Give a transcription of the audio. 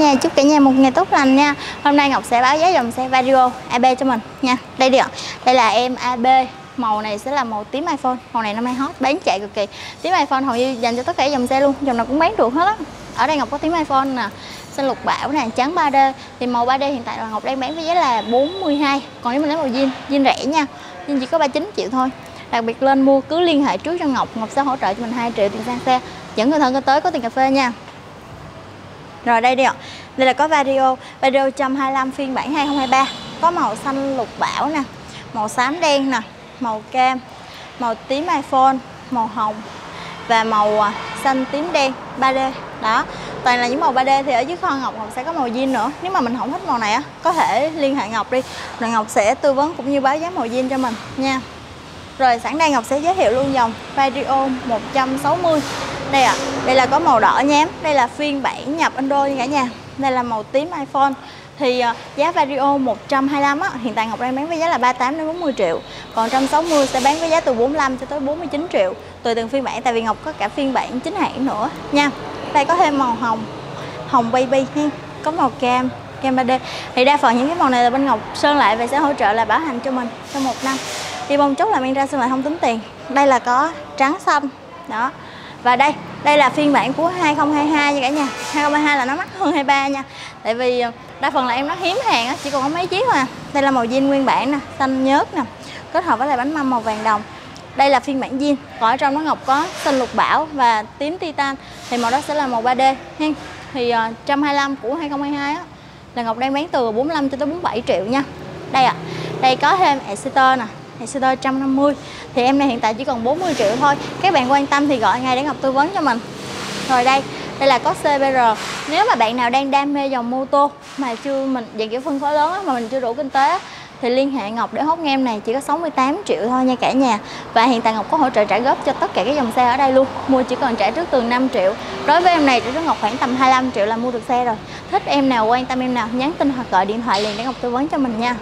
nhà, chúc cả nhà một ngày tốt lành nha. Hôm nay Ngọc sẽ báo giá dòng xe Vario AB cho mình nha. Đây đi ạ. Đây là em AB. Màu này sẽ là màu tím iPhone. Màu này năm nay hot, bán chạy cực kỳ. Tím iPhone hầu như dành cho tất cả dòng xe luôn, dòng nào cũng bán được hết á. Ở đây Ngọc có tím iPhone nè, xanh lục bảo nè, trắng 3D. Thì màu 3D hiện tại là Ngọc đang bán với giá là 42. Còn nếu mình lấy màu zin, zin rẻ nha, zin chỉ có 39 triệu thôi. Đặc biệt lên mua cứ liên hệ trước cho Ngọc, Ngọc sẽ hỗ trợ cho mình 2 triệu tiền sang xe, dẫn người thân có tới có tiền cà phê nha. Rồi đây đi ạ. Đây là có Vario 125 phiên bản 2023. Có màu xanh lục bảo nè, màu xám đen nè, màu cam, màu tím iPhone, màu hồng và màu xanh tím đen 3D. Đó, toàn là những màu 3D. Thì ở dưới kho Ngọc sẽ có màu zin nữa. Nếu mà mình không thích màu này á, có thể liên hệ Ngọc đi, rồi Ngọc sẽ tư vấn cũng như báo giá màu zin cho mình nha. Rồi sẵn đây Ngọc sẽ giới thiệu luôn dòng Vario 160. Đây ạ, đây là có màu đỏ nhám. Đây là phiên bản nhập Indo nha cả nhà. Đây là màu tím iPhone. Thì giá Vario 125 á, hiện tại Ngọc đang bán với giá là 38 đến 40 triệu. Còn 160 sẽ bán với giá từ 45 cho tới 49 triệu. Tùy từng phiên bản, tại vì Ngọc có cả phiên bản chính hãng nữa nha. Đây có thêm màu hồng, hồng baby nha. Có màu cam, cam 3D. Thì đa phần những cái màu này là bên Ngọc sơn lại và sẽ hỗ trợ là bảo hành cho mình trong 1 năm. Đi bông chốt là mang ra sơn lại không tính tiền. Đây là có trắng xanh. Đó. Và đây là phiên bản của 2022 nha cả nhà. 2022 là nó mắc hơn 23 nha. Tại vì đa phần là em nó hiếm hàng á, chỉ còn có mấy chiếc thôi à. Đây là màu zin nguyên bản nè, xanh nhớt nè, kết hợp với lại bánh mâm màu vàng đồng. Đây là phiên bản zin. Còn ở trong nó Ngọc có xanh lục bảo và tím titan. Thì màu đó sẽ là màu 3D ha. Thì 125 của 2022 á là Ngọc đang bán từ 45 cho tới 47 triệu nha. Đây ạ. Đây có thêm Exciter nè, Exciter 150. Thì em này hiện tại chỉ còn 40 triệu thôi. Các bạn quan tâm thì gọi ngay để Ngọc tư vấn cho mình. Rồi đây là có CBR. Nếu mà bạn nào đang đam mê dòng mô tô mà chưa mình dạng kiểu phân khối lớn á, mà mình chưa đủ kinh tế á, thì liên hệ Ngọc để hốt nghe em này chỉ có 68 triệu thôi nha cả nhà. Và hiện tại Ngọc có hỗ trợ trả góp cho tất cả các dòng xe ở đây luôn. Mua chỉ cần trả trước từ 5 triệu. Đối với em này trả trước Ngọc khoảng tầm 25 triệu là mua được xe rồi. Thích em nào, quan tâm em nào, nhắn tin hoặc gọi điện thoại liền để Ngọc tư vấn cho mình nha.